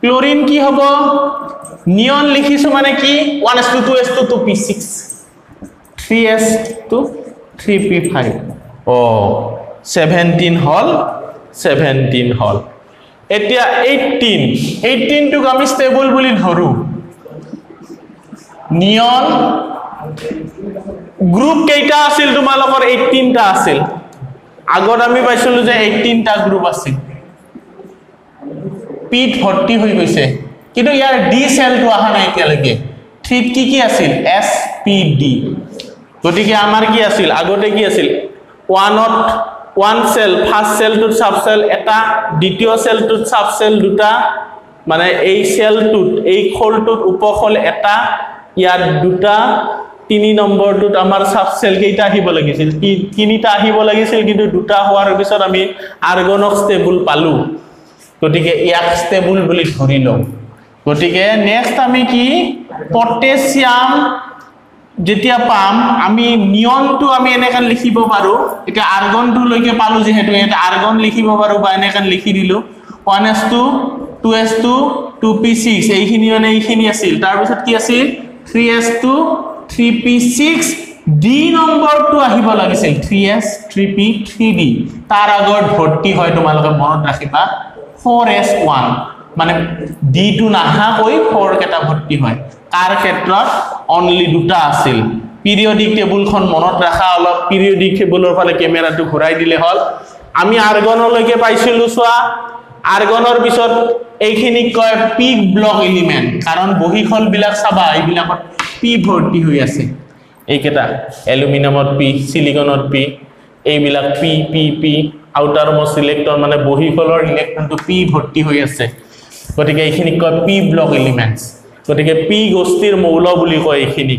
क्लोरीन की हबो नियन लिखिसो माने की one s to two s to two p six three s to three p five O seventeen हल seventeen हल एटिया eighteen eighteen टू गामी स्टेबल बोली धरू नियन ग्रुप केटा आसिल तुमालोकर eighteen टा आसिल आगोर आमी पाइसलु जे eighteen टा ग्रुप आसिल p forty होई गइसे किन्तु यार d सेल टू आहा नाइ के लगे थ्रीट की की आसिल s p d गटिके आमार की आसिल आगोटे की आसिल one One cell, first cell to subcell, eta, ditio cell to subcell, duta, mana a cell to a hole to upohol, eta, ya duta, tini number to amar subcell, kita hibologis, kini ta hibologis, gitu duta, war besar, ami argonok stable palu, kotike yak stable bulit horilo, kotike next ami ki potassium. যেতিয়া পাম আমি নিয়নটো আমি এনেকান লিখিব পাৰো এটা আৰ্গনটো লৈকে পালো যে হেতু এটা আৰ্গন লিখিব পাৰো বা এনেকান লিখি দিলো one s two two s two two p six এইখিনি মানে এইখিনি আছিল তাৰ পিছত কি আছিল three s two three p six d নম্বৰটো আহিব লাগিছিল three s three p three d তাৰ আগত ভৰ্তি হয় তোমালোকে মনত ৰাখিবা four s one মানে d টু নাহা কই four কেটা ভৰ্তি হয় आर क्षेत्रत only দুটা আছিল পিৰিয়ডিক টেবুলখন মনত ৰাখা অলপ পিৰিয়ডিক টেবুলৰ ফালে ক্যামেৰাটো ঘুৰাই দিলে হল আমি আৰ্গনলৈকে পাইছিলু সোয়া আৰ্গনৰ পিছত এইখিনি কয় পিক ব্লক এলিমেন্ট কাৰণ বহিখল বিলাক সাবা এইবিলাকত পি ভৰ্তি হৈ আছে এইকেটা এলুমিনিয়ামত পি সিলিকনত পি এইবিলাক P P P outermost electron মানে বহিখলৰ ইলেক্ট্ৰনটো পি ভৰ্তি হৈ আছে গতিকে এইখিনি কয় পি ব্লক এলিমেন্টস গটিকে পি গোষ্ঠীৰ মৌল বুলি কয় এইখিনি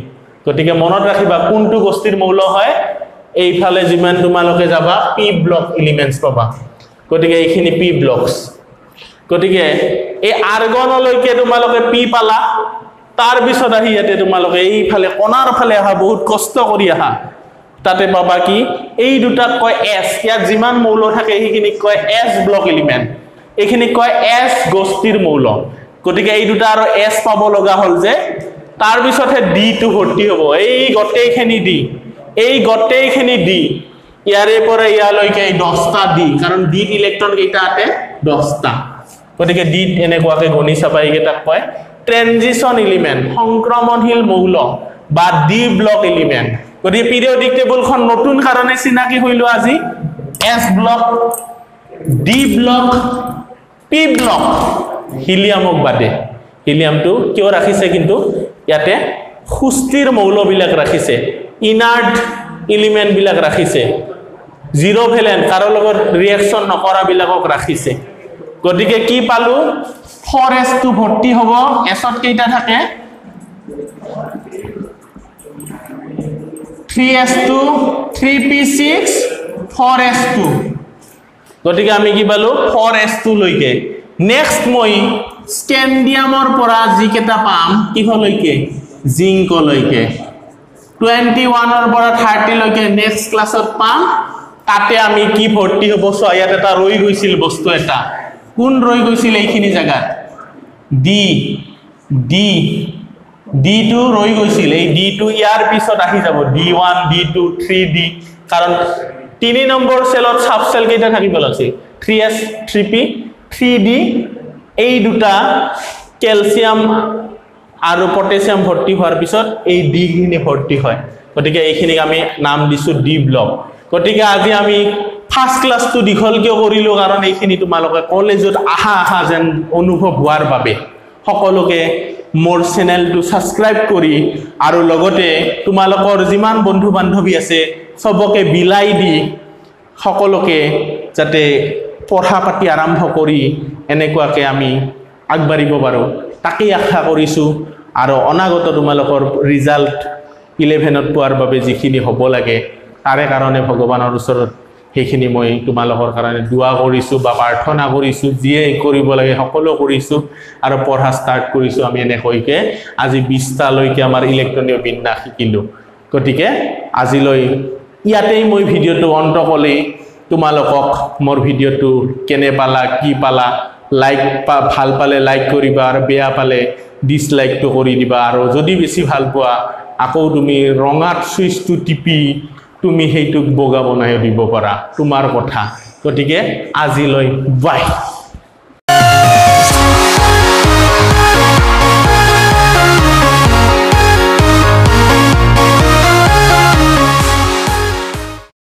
গটিকে মনত ৰাখিবা কোনটো গোষ্ঠীৰ মৌল হয় এইফালে যিমান তোমালোকে যাবা পি ব্লক এলিমেন্টস পাবা গটিকে এইখিনি পি ব্লকস গটিকে এই আর্গনলৈকে তোমালোকে পি পালা তাৰ পিছত আহি ইয়াতে তোমালোকে এইফালে কোণাৰ ফালে আহা বহুত কষ্ট কৰি আহা তাতে পাবা কি এই দুটা কয় এস ইয়াত যিমান মৌল থাকে এইখিনি কয় এস ব্লক এলিমেন্ট এইখিনি কয় এস গোষ্ঠীৰ মৌল গটিকে এই দুটা আৰু এস পাব লগা হল যে তাৰ পিছতে ডি টু ভৰ্তি হ'ব এই গটেইখিনি ডি এই গটেইখিনি ডি ইয়াৰে পৰা ইয়ালৈকে এই ten টা ডি কাৰণ ডি ইলেক্ট্ৰন কেইটা আছে ten টা গটিকে ডি এনেকুৱাকে গণি চাপাই কেইটা কয় ট্ৰানজিশন এলিমেন্ট সংক্ৰমণশীল মৌল বা ডি ব্লক এলিমেন্ট গটিকে পিৰিয়ডিক টেবুলখন নতুন কাৰণে চিনাকি হৈলো আজি এস block D block P block হিলিয়ামক বাদে হিলিয়ামটো কিয় ৰাখিছে কিন্তু ইয়াতে সুস্থিৰ মৌল বিলাক ৰাখিছে ইনাৰ্ট এলিমেন্ট বিলাক ৰাখিছে জিৰো ভ্যালেন্ট কাৰো লগত ৰিঅ্যাকশন নকৰা বিলাকক ৰাখিছে গটিকে কি পালো four s two ভৰ্তি হ'ব এছত কেইটা থাকে three s two three p six four s two গটিকে আমি কি পালো four s two লৈকে नेक्स्ट মই স্ক্যান্ডিয়ামৰ পৰা জিকেটা পাম কি হলৈকে জিংক লৈকে twenty-one অৰ পৰা thirty লৈকে নেক্সট ক্লাছত পাম তাতে আমি কি ভৰ্তি হ'ব সো ইয়াত এটা ৰৈ গৈছিল বস্তু এটা কোন ৰৈ গৈছিল এইখিনি জাগাত ডি ডি ডি টু ৰৈ গৈছিল এই ডি টু ইয়াৰ পিছত আহি যাব D one D two three d কাৰণ তিনি নম্বৰ সেলত সাবসেল কেইটা থাকিব লাগিছিল three s three p three d এই দুটা ক্যালসিয়াম আর পটাশিয়াম ভর্তি হওয়ার পিছত এই ডি খিনি ভর্তি হয় গটিকে এইখিনি আমি নাম দিছো ডি ব্লক গটিকে আজি আমি ফার্স্ট ক্লাস টু দিখলকে করিলো কারণ এইখিনি তোমালোকে কলেজত আহা আহা যেন অনুভব হওয়ার বাবে সকলোকে मोर चैनल टू सब्सक्राइब करी आरो लगते तुमालोकर जिमान बंधु बान्धवी आछे सबके बिलाई दी सकलोके जाते पढ़ा पाती आरम्भ करी एनेकुवाके आमी आगबारिब पारो ताके आशा करिछु आरो अनागत तुमालोकर रिजाल्ट इलेभेन पोवार बारे जिखिनि हब लागे तारे कारणे भगवानर ओसरत हेखिनि মই তোমালোকৰ কাৰণে দুৱা কৰিছো বা প্ৰাৰ্থনা কৰিছো যিয়ে কৰিব লাগে সকলো কৰিছো আৰু পঢ়া স্টাৰ্ট কৰিছো আমি এনে কইকে আজি বিশ টা লৈকে আমাৰ ইলেক্ট্ৰনিক বিন্যাস শিকিলো গটিকে আজি লৈ ইয়াতেই মই ভিডিওটো অন্ত কলি তোমালোকক মোৰ ভিডিওটো কেনে পালা কি পালা লাইক পা ভাল পালে লাইক কৰিবা আৰু বেয়া পালে ডিসলাইক তো কৰি দিবা আৰু যদি বেছি ভাল পোৱা আকৌ তুমি ৰঙাত সুইচ টু টিপি তুমি হেইটুক বগা বনাই দিব পাৰা তোমাৰ কথা গটিকে আজি লৈ বাই।